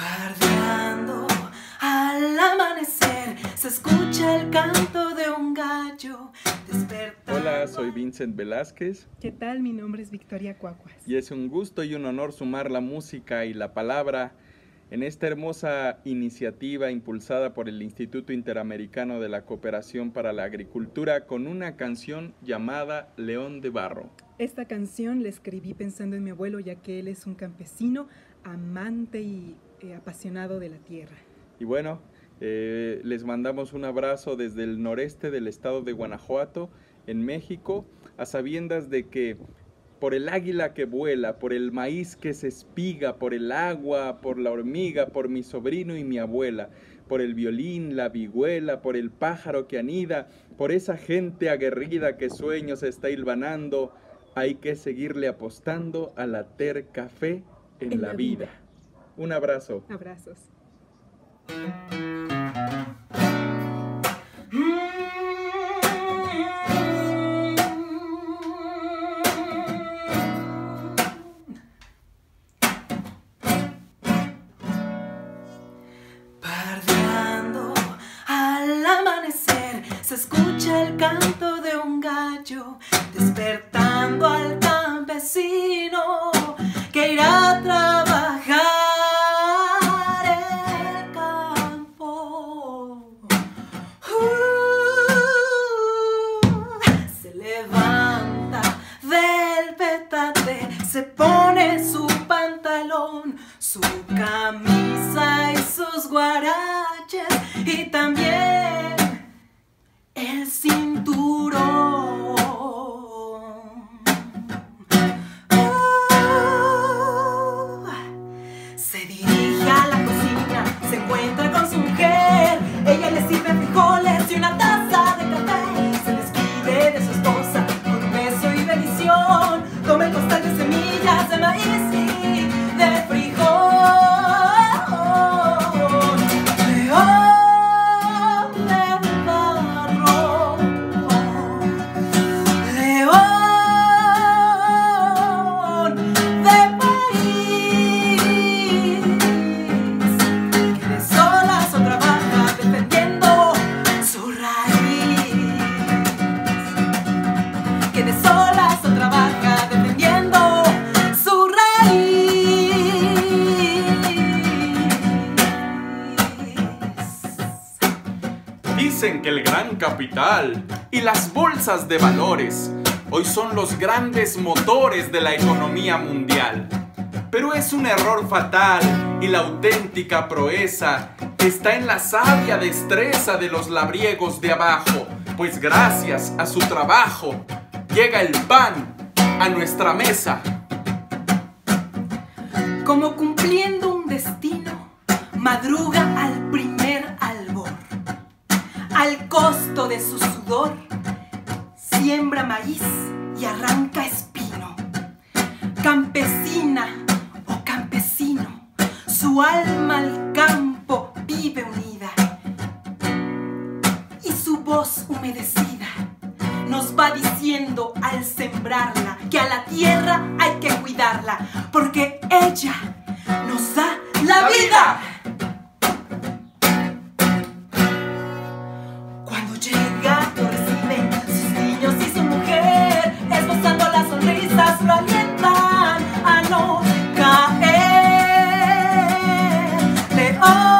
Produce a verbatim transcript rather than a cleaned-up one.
Pardeando al amanecer, se escucha el canto de un gallo despertando. Hola, soy Vincent Velázquez. ¿Qué tal? Mi nombre es Victoria Cuacuas. Y es un gusto y un honor sumar la música y la palabra en esta hermosa iniciativa impulsada por el Instituto Interamericano de la Cooperación para la Agricultura con una canción llamada León de Barro. Esta canción la escribí pensando en mi abuelo, ya que él es un campesino, amante y eh, apasionado de la tierra. Y bueno, eh, les mandamos un abrazo desde el noreste del estado de Guanajuato, en México, a sabiendas de que por el águila que vuela, por el maíz que se espiga, por el agua, por la hormiga, por mi sobrino y mi abuela, por el violín, la vihuela, por el pájaro que anida, por esa gente aguerrida que sueños está hilvanando, hay que seguirle apostando a la terca fe en, en la, la vida. vida. Un abrazo. Abrazos. Se escucha el canto de un gallo despertando al campesino que irá a trabajar el campo. Uh, se levanta del petate, se pone su pantalón, su camisa y sus guaraches y también el cinturón. Uh, se dirige a la cocina, se encuentra con su mujer, ella le sirve frijoles y una taza de café, se despide de su esposa con un beso y bendición, come el costal de semillas de maíz y de frijol. Dicen que el gran capital y las bolsas de valores hoy son los grandes motores de la economía mundial. Pero es un error fatal y la auténtica proeza está en la sabia destreza de los labriegos de abajo, pues gracias a su trabajo llega el pan a nuestra mesa. Como cumpliendo un destino, madruga al primer albor. Al costo de su sudor, siembra maíz y arranca espino. Campesina o campesino, su alma al campo vive unida. Y su voz humedecida nos va diciendo al sembrarla que a la tierra hay que cuidarla, porque ella nos da la, la vida. vida. ¡Oh!